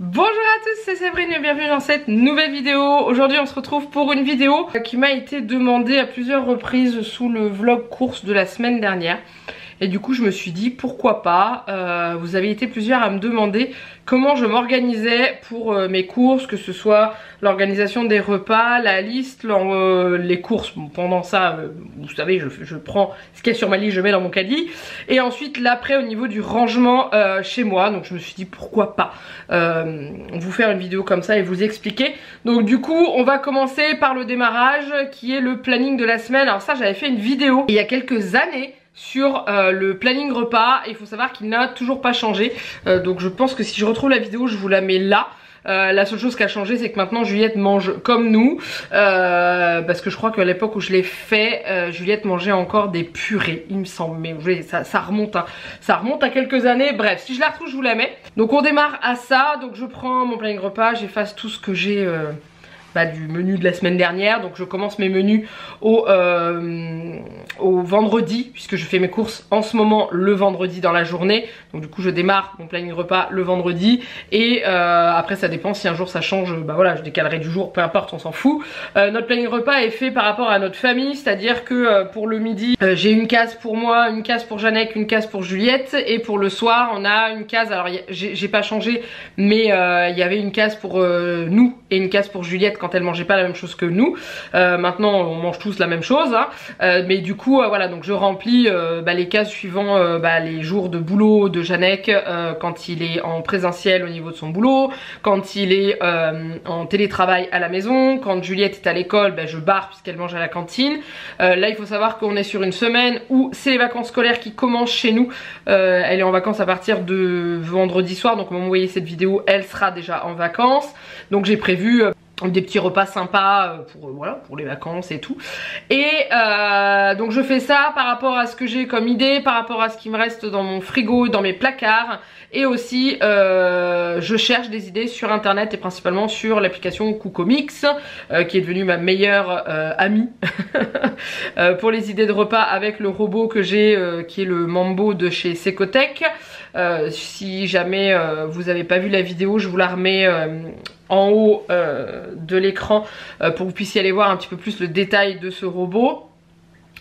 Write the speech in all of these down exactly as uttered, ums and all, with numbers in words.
Bonjour à tous, c'est Séverine et bienvenue dans cette nouvelle vidéo. Aujourd'hui on se retrouve pour une vidéo qui m'a été demandée à plusieurs reprises sous le vlog course de la semaine dernière. Et du coup je me suis dit pourquoi pas, euh, vous avez été plusieurs à me demander comment je m'organisais pour euh, mes courses, que ce soit l'organisation des repas, la liste, euh, les courses. Bon, pendant ça, euh, vous savez, je, je prends ce qu'il y a sur ma liste, je mets dans mon caddie. Et ensuite l'après au niveau du rangement euh, chez moi, donc je me suis dit pourquoi pas euh, vous faire une vidéo comme ça et vous expliquer. Donc du coup on va commencer par le démarrage qui est le planning de la semaine. Alors ça, j'avais fait une vidéo il y a quelques années sur euh, le planning repas, et il faut savoir qu'il n'a toujours pas changé, euh, donc je pense que si je retrouve la vidéo je vous la mets là. Euh, la seule chose qui a changé, c'est que maintenant Juliette mange comme nous, euh, parce que je crois qu'à l'époque où je l'ai fait, euh, Juliette mangeait encore des purées, il me semble, mais ça, ça remonte, hein. Ça remonte à quelques années. Bref, si je la retrouve je vous la mets. Donc on démarre à ça, donc je prends mon planning repas, j'efface tout ce que j'ai euh, bah, du menu de la semaine dernière. Donc je commence mes menus au, euh, au vendredi, puisque je fais mes courses en ce moment le vendredi dans la journée. Donc du coup je démarre mon planning repas le vendredi. Et euh, après ça dépend, si un jour ça change, bah voilà, je décalerai du jour, peu importe, on s'en fout. euh, Notre planning repas est fait par rapport à notre famille, c'est à dire que euh, pour le midi euh, j'ai une case pour moi, une case pour Janek, une case pour Juliette. Et pour le soir on a une case, alors j'ai pas changé, mais il euh, y avait une case pour euh, nous et une case pour Juliette quand elle mangeait pas la même chose que nous. Euh, maintenant on mange tous la même chose, hein. euh, mais du coup euh, voilà, donc je remplis euh, bah, les cases suivant euh, bah, les jours de boulot de Janek, euh, quand il est en présentiel au niveau de son boulot, quand il est euh, en télétravail à la maison, quand Juliette est à l'école, bah, je barre puisqu'elle mange à la cantine. Euh, là il faut savoir qu'on est sur une semaine où c'est les vacances scolaires qui commencent chez nous. Euh, elle est en vacances à partir de vendredi soir, donc au moment où vous voyez cette vidéo elle sera déjà en vacances. Donc j'ai prévu euh, des petits repas sympas pour, voilà, pour les vacances et tout. Et euh, donc je fais ça par rapport à ce que j'ai comme idée, par rapport à ce qui me reste dans mon frigo, dans mes placards. Et aussi euh, je cherche des idées sur internet, et principalement sur l'application Cookomix, euh, qui est devenue ma meilleure euh, amie euh, pour les idées de repas, avec le robot que j'ai euh, qui est le Mambo de chez Secotech. Euh, si jamais euh, vous n'avez pas vu la vidéo, je vous la remets euh, en haut euh, de l'écran euh, pour que vous puissiez aller voir un petit peu plus le détail de ce robot.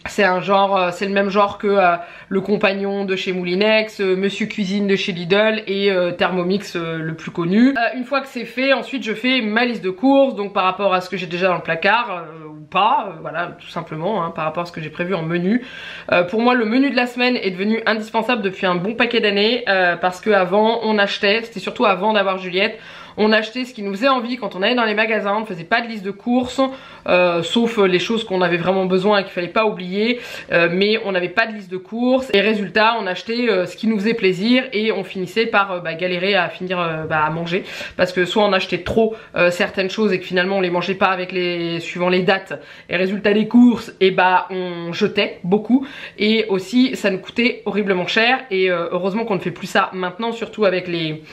C'est un genre, euh, c'est le même genre que euh, le compagnon de chez Moulinex, euh, Monsieur Cuisine de chez Lidl et euh, Thermomix, euh, le plus connu. Euh, une fois que c'est fait, ensuite je fais ma liste de courses, donc par rapport à ce que j'ai déjà dans le placard euh, ou pas, euh, voilà, tout simplement, hein, par rapport à ce que j'ai prévu en menu. Euh, pour moi, le menu de la semaine est devenu indispensable depuis un bon paquet d'années, euh, parce qu'avant on achetait, c'était surtout avant d'avoir Juliette, on achetait ce qui nous faisait envie quand on allait dans les magasins, on ne faisait pas de liste de courses, euh, sauf les choses qu'on avait vraiment besoin et qu'il fallait pas oublier, euh, mais on n'avait pas de liste de courses, et résultat on achetait euh, ce qui nous faisait plaisir, et on finissait par euh, bah, galérer à finir euh, bah, à manger, parce que soit on achetait trop euh, certaines choses et que finalement on les mangeait pas avec les suivant les dates, et résultat des courses, et bah on jetait beaucoup, et aussi ça nous coûtait horriblement cher. Et euh, heureusement qu'on ne fait plus ça maintenant, surtout avec les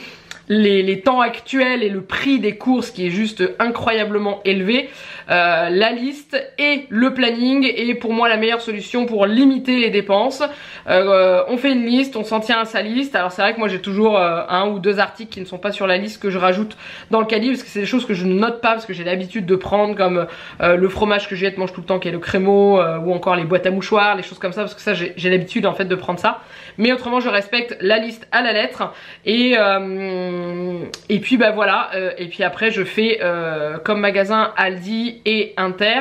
Les, les temps actuels et le prix des courses qui est juste incroyablement élevé. Euh, la liste et le planning est pour moi la meilleure solution pour limiter les dépenses. Euh, on fait une liste, on s'en tient à sa liste. Alors c'est vrai que moi j'ai toujours euh, un ou deux articles qui ne sont pas sur la liste que je rajoute dans le caddie, parce que c'est des choses que je ne note pas, parce que j'ai l'habitude de prendre, comme euh, le fromage que Juliette mange tout le temps qui est le crémeau, euh, ou encore les boîtes à mouchoirs, les choses comme ça, parce que ça j'ai l'habitude en fait de prendre ça. Mais autrement je respecte la liste à la lettre. Et euh, Et puis bah voilà, euh, et puis après je fais euh, comme magasin Aldi et Inter.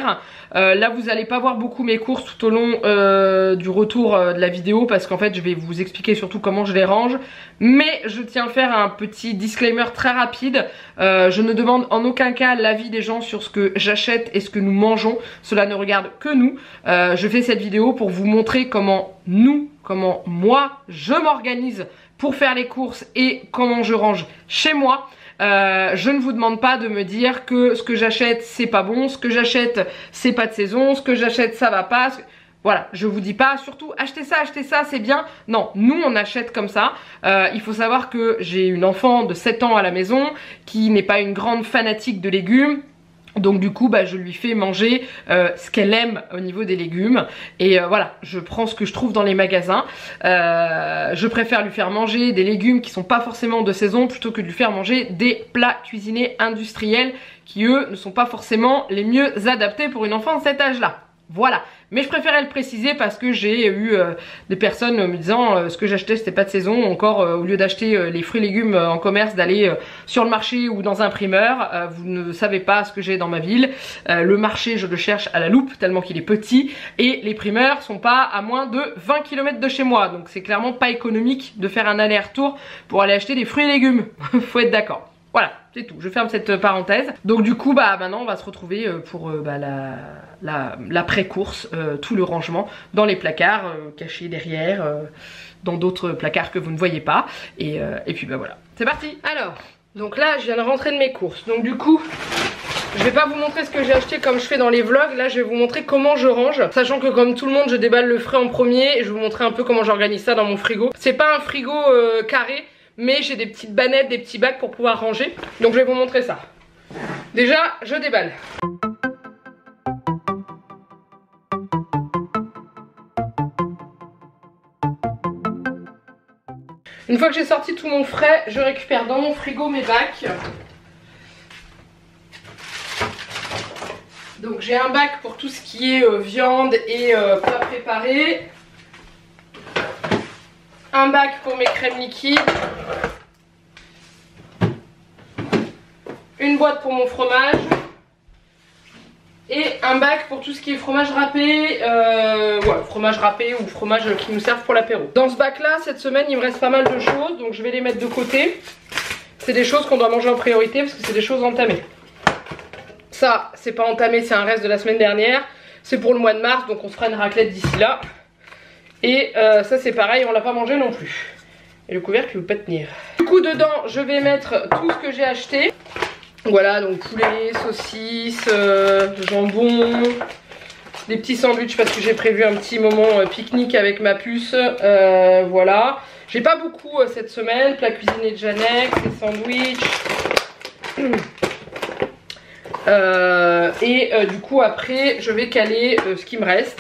Euh, là vous allez pas voir beaucoup mes courses tout au long euh, du retour euh, de la vidéo, parce qu'en fait je vais vous expliquer surtout comment je les range. Mais je tiens à faire un petit disclaimer très rapide. Euh, je ne demande en aucun cas l'avis des gens sur ce que j'achète et ce que nous mangeons. Cela ne regarde que nous. Euh, je fais cette vidéo pour vous montrer comment nous, comment moi je m'organise pour faire les courses et comment je range chez moi. Euh, je ne vous demande pas de me dire que ce que j'achète c'est pas bon, ce que j'achète c'est pas de saison, ce que j'achète ça va pas. Voilà, je vous dis pas surtout achetez ça, achetez ça, c'est bien. Non, nous on achète comme ça. Euh, il faut savoir que j'ai une enfant de sept ans à la maison qui n'est pas une grande fanatique de légumes. Donc du coup bah, je lui fais manger euh, ce qu'elle aime au niveau des légumes. Et euh, voilà, je prends ce que je trouve dans les magasins. euh, Je préfère lui faire manger des légumes qui sont pas forcément de saison, plutôt que de lui faire manger des plats cuisinés industriels, qui eux ne sont pas forcément les mieux adaptés pour une enfant de cet âge là. Voilà, mais je préférais le préciser parce que j'ai eu euh, des personnes euh, me disant euh, ce que j'achetais c'était pas de saison, encore euh, au lieu d'acheter euh, les fruits et légumes euh, en commerce, d'aller euh, sur le marché ou dans un primeur. euh, vous ne savez pas ce que j'ai dans ma ville. euh, le marché je le cherche à la loupe tellement qu'il est petit, et les primeurs sont pas à moins de vingt kilomètres de chez moi, donc c'est clairement pas économique de faire un aller-retour pour aller acheter des fruits et légumes. Faut être d'accord. Voilà, c'est tout, je ferme cette parenthèse. Donc du coup, bah maintenant on va se retrouver pour euh, bah, la, la, la pré-course, euh, tout le rangement dans les placards, euh, cachés derrière, euh, dans d'autres placards que vous ne voyez pas. Et, euh, et puis bah voilà, c'est parti. Alors, donc là je viens de rentrer de mes courses, donc du coup... je vais pas vous montrer ce que j'ai acheté comme je fais dans les vlogs, là je vais vous montrer comment je range. Sachant que comme tout le monde je déballe le frais en premier, et je vais vous montrer un peu comment j'organise ça dans mon frigo. C'est pas un frigo euh, carré, mais j'ai des petites bannettes, des petits bacs pour pouvoir ranger. Donc je vais vous montrer ça. Déjà, je déballe. Une fois que j'ai sorti tout mon frais, je récupère dans mon frigo mes bacs. Donc j'ai un bac pour tout ce qui est euh, viande et euh, pas préparé. Un bac pour mes crèmes liquides. Une boîte pour mon fromage. Et un bac pour tout ce qui est fromage râpé. Euh, ouais, fromage râpé ou fromage qui nous servent pour l'apéro. Dans ce bac là, cette semaine il me reste pas mal de choses. Donc je vais les mettre de côté. C'est des choses qu'on doit manger en priorité parce que c'est des choses entamées. Ça c'est pas entamé, c'est un reste de la semaine dernière. C'est pour le mois de mars, donc on se fera une raclette d'ici là. Et euh, ça c'est pareil, on l'a pas mangé non plus. Et le couvercle il ne veut pas tenir. Du coup dedans je vais mettre tout ce que j'ai acheté. Voilà, donc poulet, saucisses, euh, jambon, des petits sandwichs parce que j'ai prévu un petit moment euh, pique-nique avec ma puce. Euh, voilà, j'ai pas beaucoup euh, cette semaine. Plat cuisiné de Janek, des sandwichs. euh, et euh, du coup après je vais caler euh, ce qui me reste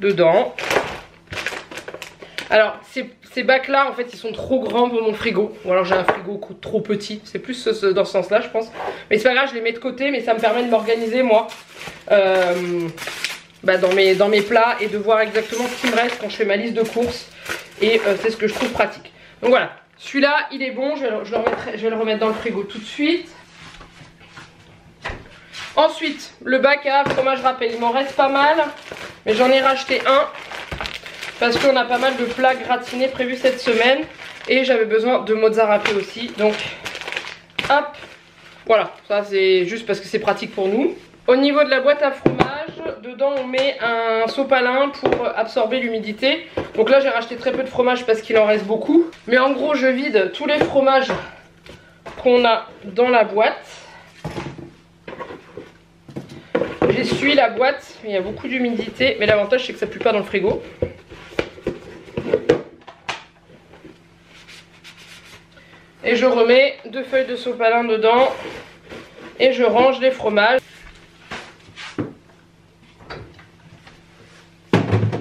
dedans. Alors ces, ces bacs là en fait ils sont trop grands pour mon frigo, ou alors j'ai un frigo trop petit, c'est plus ce, ce, dans ce sens là je pense. Mais c'est pas grave, je les mets de côté, mais ça me permet de m'organiser moi euh, bah, dans, mes, dans mes plats, et de voir exactement ce qui me reste quand je fais ma liste de courses. Et euh, c'est ce que je trouve pratique. Donc voilà, celui-là il est bon, je vais, je, le remettrai, je vais le remettre dans le frigo tout de suite. Ensuite le bac à fromage râpé, il m'en reste pas mal, mais j'en ai racheté un parce qu'on a pas mal de plats gratinés prévus cette semaine, et j'avais besoin de mozza râpé aussi. Donc hop, voilà, ça c'est juste parce que c'est pratique pour nous. Au niveau de la boîte à fromage, dedans on met un sopalin pour absorber l'humidité. Donc là j'ai racheté très peu de fromage parce qu'il en reste beaucoup, mais en gros je vide tous les fromages qu'on a dans la boîte. J'essuie la boîte, il y a beaucoup d'humidité, mais l'avantage c'est que ça pue pas dans le frigo. Et je remets deux feuilles de sopalin dedans et je range les fromages.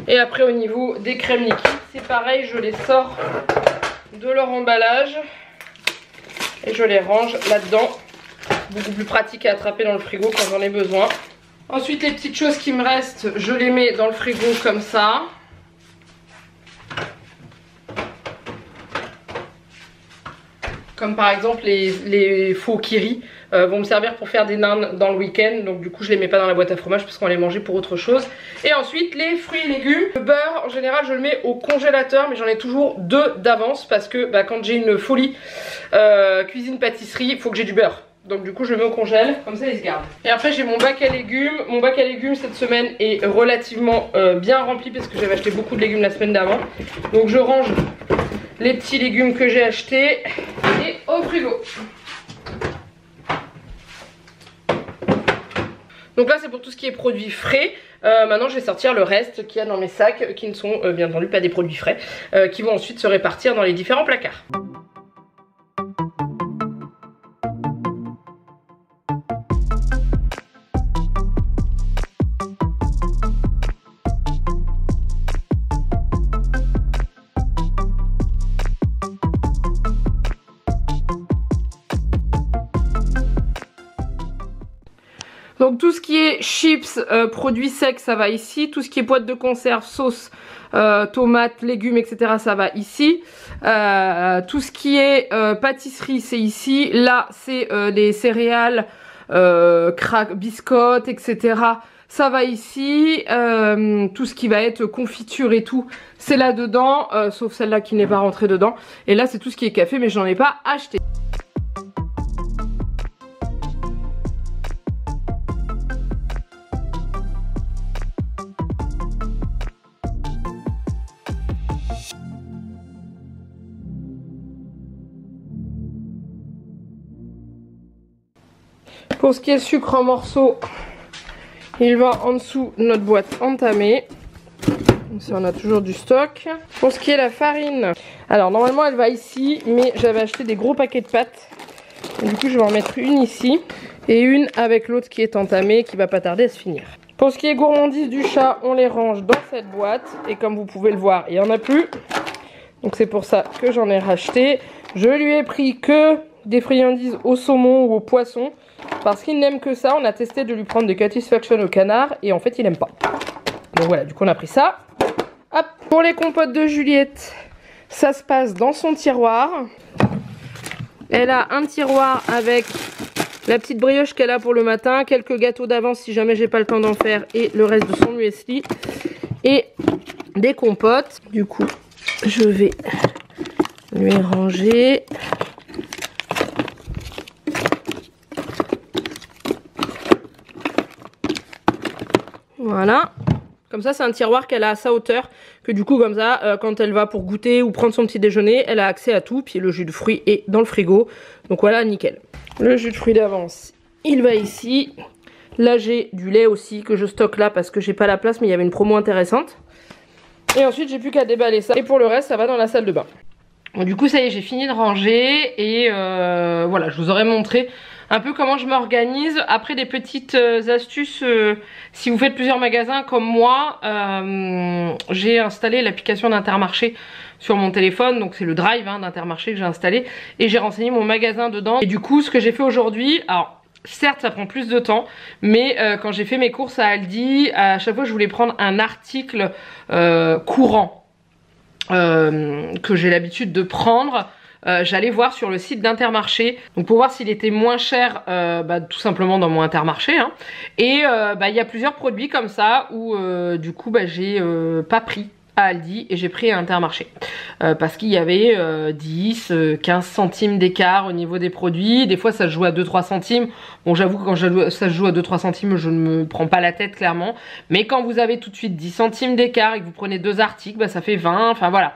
Et après au niveau des crèmes liquides, c'est pareil, je les sors de leur emballage et je les range là-dedans. Beaucoup plus pratique à attraper dans le frigo quand j'en ai besoin. Ensuite les petites choses qui me restent, je les mets dans le frigo comme ça. Comme par exemple les, les faux kiri euh, vont me servir pour faire des nanes dans le week-end. Donc du coup je les mets pas dans la boîte à fromage parce qu'on va les manger pour autre chose. Et ensuite les fruits et légumes. Le beurre en général je le mets au congélateur, mais j'en ai toujours deux d'avance parce que bah, quand j'ai une folie euh, cuisine pâtisserie, il faut que j'ai du beurre. Donc du coup je le mets au congèle, comme ça il se garde. Et après j'ai mon bac à légumes. Mon bac à légumes cette semaine est relativement euh, bien rempli parce que j'avais acheté beaucoup de légumes la semaine d'avant. Donc je range les petits légumes que j'ai achetés et au frigo. Donc là c'est pour tout ce qui est produits frais. Euh, maintenant je vais sortir le reste qu'il y a dans mes sacs, qui ne sont euh, bien entendu pas des produits frais, euh, qui vont ensuite se répartir dans les différents placards. Donc tout ce qui est chips, euh, produits secs, ça va ici. Tout ce qui est boîte de conserve, sauce, euh, tomates, légumes, et cetera, ça va ici. Euh, tout ce qui est euh, pâtisserie, c'est ici. Là, c'est euh, les céréales, euh, crack, biscottes, et cetera. Ça va ici. Euh, tout ce qui va être confiture et tout, c'est là-dedans. Euh, sauf celle-là qui n'est pas rentrée dedans. Et là, c'est tout ce qui est café, mais je n'en ai pas acheté. Pour ce qui est sucre en morceaux, il va en dessous de notre boîte entamée. Ça, on a toujours du stock. Pour ce qui est la farine, alors normalement elle va ici, mais j'avais acheté des gros paquets de pâtes. Et du coup je vais en mettre une ici et une avec l'autre qui est entamée, qui va pas tarder à se finir. Pour ce qui est gourmandise du chat, on les range dans cette boîte. Et comme vous pouvez le voir, il n'y en a plus. Donc c'est pour ça que j'en ai racheté. Je lui ai pris que des friandises au saumon ou au poisson, parce qu'il n'aime que ça. On a testé de lui prendre des Satisfaction au canard et en fait il n'aime pas. Donc voilà, du coup on a pris ça. Hop. Pour les compotes de Juliette, ça se passe dans son tiroir. Elle a un tiroir avec la petite brioche qu'elle a pour le matin, quelques gâteaux d'avance si jamais j'ai pas le temps d'en faire, et le reste de son muesli et des compotes. Du coup je vais lui ranger. Voilà, comme ça c'est un tiroir qu'elle a à sa hauteur, que du coup comme ça euh, quand elle va pour goûter ou prendre son petit déjeuner, elle a accès à tout. Puis le jus de fruits est dans le frigo, donc voilà, nickel. Le jus de fruits d'avance, il va ici. Là j'ai du lait aussi que je stocke là parce que j'ai pas la place, mais il y avait une promo intéressante. Et ensuite j'ai plus qu'à déballer ça, et pour le reste ça va dans la salle de bain. Bon, du coup ça y est, j'ai fini de ranger, et euh, voilà, je vous aurais montré un peu comment je m'organise. Après, des petites astuces, euh, si vous faites plusieurs magasins comme moi, euh, j'ai installé l'application d'Intermarché sur mon téléphone, donc c'est le drive hein, d'Intermarché que j'ai installé, et j'ai renseigné mon magasin dedans. Et du coup ce que j'ai fait aujourd'hui, alors certes ça prend plus de temps, mais euh, quand j'ai fait mes courses à Aldi, à chaque fois je voulais prendre un article euh, courant euh, que j'ai l'habitude de prendre. Euh, j'allais voir sur le site d'Intermarché, donc pour voir s'il était moins cher, euh, bah, tout simplement dans mon Intermarché hein. Et euh, bah, y a plusieurs produits comme ça où euh, du coup bah, j'ai euh, pas pris à Aldi et j'ai pris à Intermarché euh, parce qu'il y avait euh, dix, quinze centimes d'écart au niveau des produits. Des fois ça se joue à deux trois centimes. Bon, j'avoue que quand ça se joue à deux trois centimes, je ne me prends pas la tête clairement, mais quand vous avez tout de suite dix centimes d'écart et que vous prenez deux articles, bah, ça fait vingt, enfin voilà.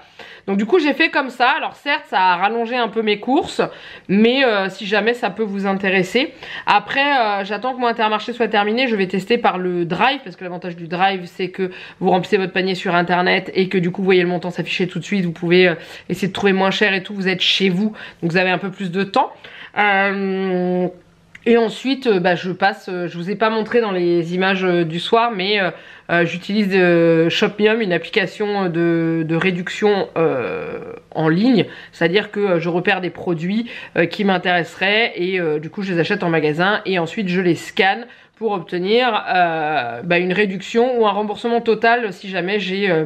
Donc du coup j'ai fait comme ça. Alors certes ça a rallongé un peu mes courses, mais euh, si jamais ça peut vous intéresser. Après euh, j'attends que mon Intermarché soit terminé, je vais tester par le drive, parce que l'avantage du drive c'est que vous remplissez votre panier sur internet et que du coup vous voyez le montant s'afficher tout de suite. Vous pouvez euh, essayer de trouver moins cher et tout, vous êtes chez vous, donc vous avez un peu plus de temps. Euh... Et ensuite, bah, je passe, je vous ai pas montré dans les images du soir, mais euh, j'utilise euh, Shopmium, une application de, de réduction euh, en ligne. C'est-à-dire que je repère des produits euh, qui m'intéresseraient et euh, du coup je les achète en magasin et ensuite je les scanne pour obtenir euh, bah, une réduction ou un remboursement total si jamais j'ai euh,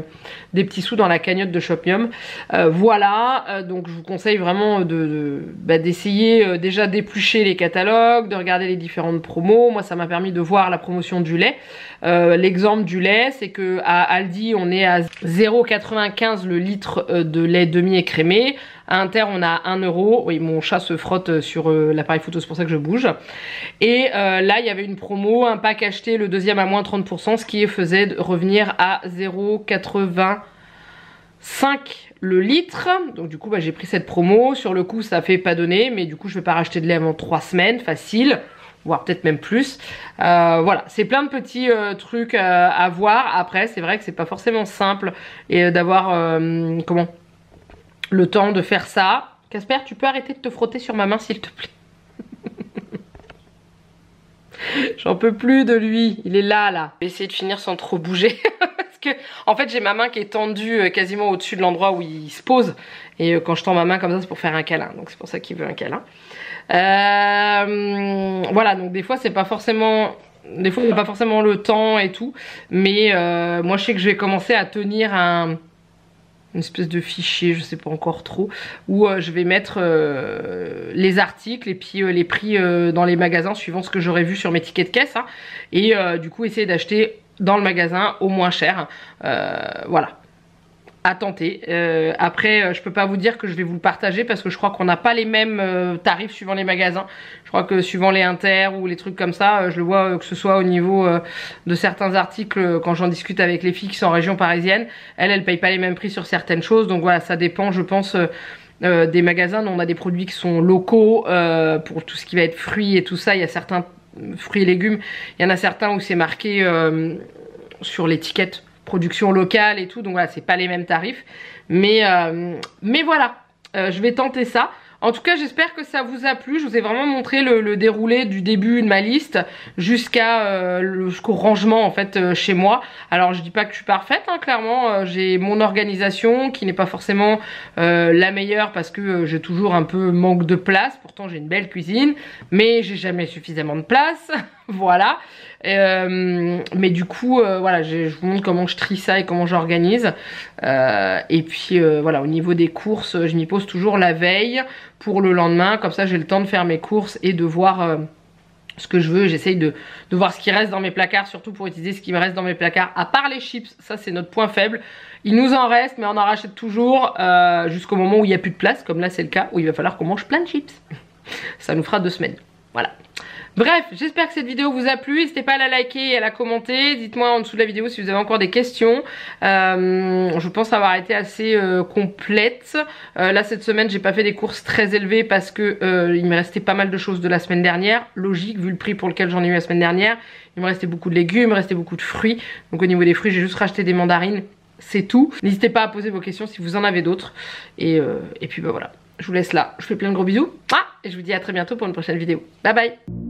des petits sous dans la cagnotte de Shopmium. Euh, voilà, euh, donc je vous conseille vraiment de, de, bah, d'essayer euh, déjà d'éplucher les catalogues, de regarder les différentes promos. Moi ça m'a permis de voir la promotion du lait. Euh, l'exemple du lait, c'est que à Aldi on est à zéro virgule quatre-vingt-quinze le litre euh, de lait demi écrémé. À Inter on a un euro. Oui, mon chat se frotte sur euh, l'appareil photo, c'est pour ça que je bouge. Et euh, là il y avait une promo, un pack acheté, le deuxième à moins trente pour cent, ce qui faisait revenir à zéro virgule quatre-vingt-cinq le litre. Donc du coup bah, j'ai pris cette promo. Sur le coup ça fait pas donner, mais du coup je vais pas racheter de lait avant trois semaines facile, voire peut-être même plus. Euh, voilà, c'est plein de petits euh, trucs euh, à voir. Après c'est vrai que c'est pas forcément simple et euh, d'avoir euh, comment le temps de faire ça. Casper, tu peux arrêter de te frotter sur ma main s'il te plaît? J'en peux plus de lui, il est là là. Je vais essayer de finir sans trop bouger parce que en fait j'ai ma main qui est tendue quasiment au-dessus de l'endroit où il se pose, et quand je tends ma main comme ça c'est pour faire un câlin, donc c'est pour ça qu'il veut un câlin. Euh, voilà, donc des fois c'est pas forcément Des fois on n'a pas forcément le temps et tout, mais euh, moi je sais que je vais commencer à tenir un, une espèce de fichier, je sais pas encore trop, où euh, je vais mettre euh, les articles et puis euh, les prix euh, dans les magasins suivant ce que j'aurais vu sur mes tickets de caisse, hein, et euh, du coup essayer d'acheter dans le magasin au moins cher, euh, voilà. À tenter. Euh, après, je peux pas vous dire que je vais vous le partager parce que je crois qu'on n'a pas les mêmes euh, tarifs suivant les magasins. Je crois que suivant les Inter ou les trucs comme ça, euh, je le vois euh, que ce soit au niveau euh, de certains articles, euh, quand j'en discute avec les filles qui sont en région parisienne, elles, elles payent pas les mêmes prix sur certaines choses. Donc voilà, ça dépend, je pense, euh, euh, des magasins. On a des produits qui sont locaux, euh, pour tout ce qui va être fruits et tout ça. Il y a certains fruits et légumes. Il y en a certains où c'est marqué euh, sur l'étiquette production locale et tout, donc voilà, c'est pas les mêmes tarifs, mais, euh, mais voilà, euh, je vais tenter ça. En tout cas, j'espère que ça vous a plu. Je vous ai vraiment montré le, le déroulé du début de ma liste jusqu'à euh, jusqu'au rangement en fait euh, chez moi. Alors, je dis pas que je suis parfaite, hein, clairement. Euh, j'ai mon organisation qui n'est pas forcément euh, la meilleure parce que euh, j'ai toujours un peu manque de place. Pourtant, j'ai une belle cuisine, mais j'ai jamais suffisamment de place. Voilà. Euh, mais du coup, euh, voilà, je, je vous montre comment je trie ça et comment j'organise. Euh, et puis euh, voilà, au niveau des courses, je m'y pose toujours la veille pour le lendemain, comme ça j'ai le temps de faire mes courses et de voir euh, ce que je veux. J'essaye de, de voir ce qui reste dans mes placards, surtout pour utiliser ce qui me reste dans mes placards, à part les chips, ça c'est notre point faible. Il nous en reste, mais on en rachète toujours euh, jusqu'au moment où il n'y a plus de place, comme là c'est le cas, où il va falloir qu'on mange plein de chips. Ça nous fera deux semaines, voilà. Bref, j'espère que cette vidéo vous a plu. N'hésitez pas à la liker et à la commenter. Dites-moi en dessous de la vidéo si vous avez encore des questions. Euh, je pense avoir été assez euh, complète. Euh, là, cette semaine, j'ai pas fait des courses très élevées parce que euh, il me restait pas mal de choses de la semaine dernière. Logique, vu le prix pour lequel j'en ai eu la semaine dernière. Il me restait beaucoup de légumes, il me restait beaucoup de fruits. Donc au niveau des fruits, j'ai juste racheté des mandarines. C'est tout. N'hésitez pas à poser vos questions si vous en avez d'autres. Et, euh, et puis bah voilà, je vous laisse là. Je vous fais plein de gros bisous. Ah, et je vous dis à très bientôt pour une prochaine vidéo. Bye bye.